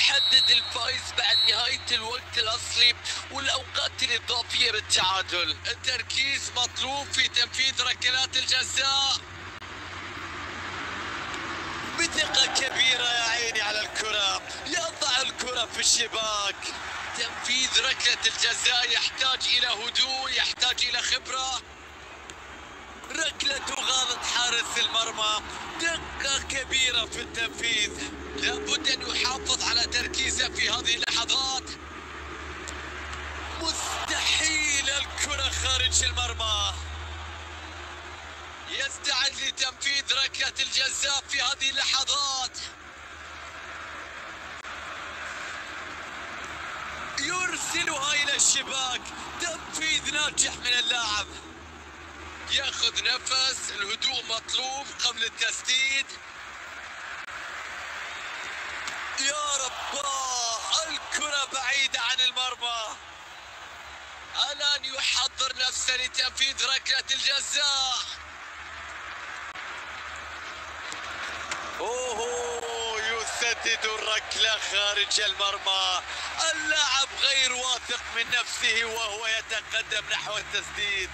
تحدد الفائز بعد نهاية الوقت الأصلي والأوقات الإضافية بالتعادل. التركيز مطلوب في تنفيذ ركلات الجزاء بدقة كبيرة يا عيني على الكرة، يضع الكرة في الشباك. تنفيذ ركلة الجزاء يحتاج إلى هدوء، يحتاج إلى خبرة. ركلة غلط حارس المرمى، دقة كبيرة في التنفيذ. لابد أن يحافظ على تركيزه في هذه اللحظات. مستحيل الكرة خارج المرمى. يستعد لتنفيذ ركلة الجزاء في هذه اللحظات. يرسلها إلى الشباك، تنفيذ ناجح من اللاعب. يأخذ نفس، الهدوء مطلوب قبل التسديد. يا رب، الكرة بعيدة عن المرمى. الآن يحضر نفسه لتنفيذ ركلة الجزاء. أوه، يسدد الركلة خارج المرمى. اللاعب غير واثق من نفسه وهو يتقدم نحو التسديد.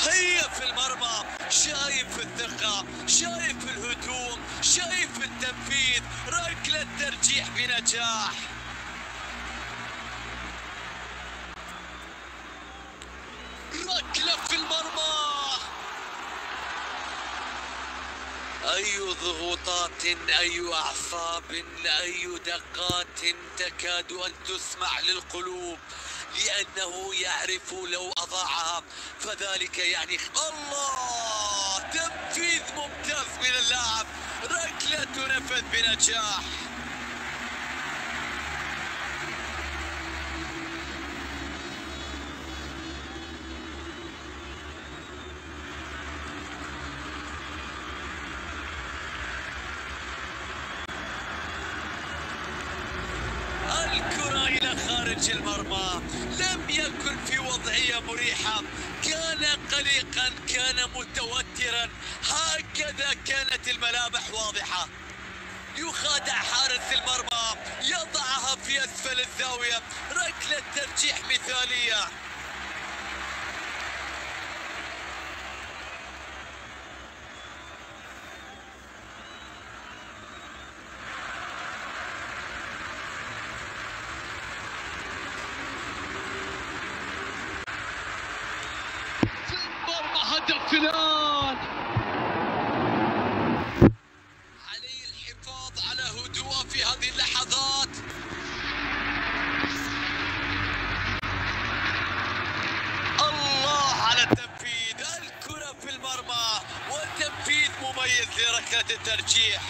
هي في المرمى، شايف الثقة، شايف الهجوم، شايف التنفيذ. ركلة ترجيح بنجاح. ركلة في المرمى. أي ضغوطات، أي أعصاب، أي دقات تكاد أن تسمع للقلوب، لأنه يعرف لو أضاعها فذلك يعني. الله، تنفيذ ممتاز من اللاعب. ركلة تنفذ بنجاح. خارج المرمى، لم يكن في وضعية مريحة، كان قلقا، كان متوترا، هكذا كانت الملامح واضحة. يخادع حارس المرمى، يضعها في أسفل الزاوية. ركلة ترجيح مثالية. هدف الآن. عليه الحفاظ على هدوءه في هذه اللحظات. الله على التنفيذ. الكرة في المرمى والتنفيذ مميز لركلة الترجيح.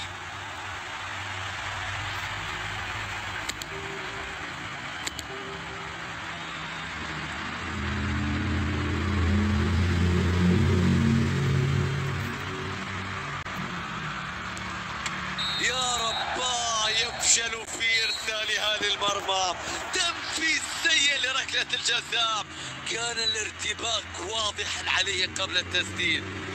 يفشل في إرسالها للمرمى. تنفيذ سيء لركلة الجزاء، كان الارتباك واضحا عليه قبل التسديد.